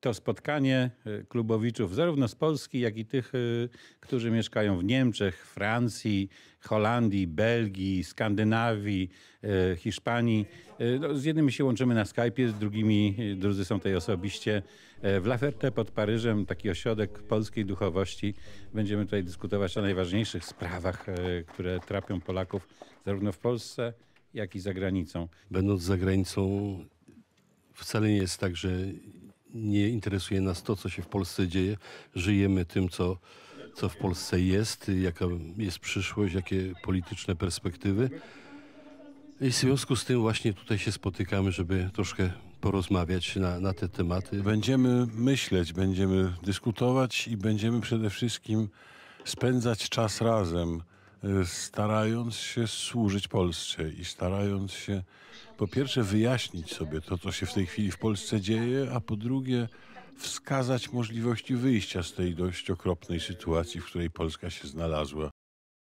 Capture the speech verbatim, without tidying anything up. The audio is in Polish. to spotkanie klubowiczów zarówno z Polski, jak i tych, którzy mieszkają w Niemczech, Francji, Holandii, Belgii, Skandynawii, Hiszpanii. Z jednymi się łączymy na Skype'ie, z drugimi, drudzy są tutaj osobiście. W La Ferté pod Paryżem, taki ośrodek polskiej duchowości. Będziemy tutaj dyskutować o najważniejszych sprawach, które trapią Polaków zarówno w Polsce, jak i za granicą. Będąc za granicą, wcale nie jest tak, że nie interesuje nas to, co się w Polsce dzieje. Żyjemy tym, co, co w Polsce jest, jaka jest przyszłość, jakie polityczne perspektywy. I w związku z tym właśnie tutaj się spotykamy, żeby troszkę porozmawiać na, na te tematy. Będziemy myśleć, będziemy dyskutować i będziemy przede wszystkim spędzać czas razem, starając się służyć Polsce i starając się po pierwsze wyjaśnić sobie to, co się w tej chwili w Polsce dzieje, a po drugie wskazać możliwości wyjścia z tej dość okropnej sytuacji, w której Polska się znalazła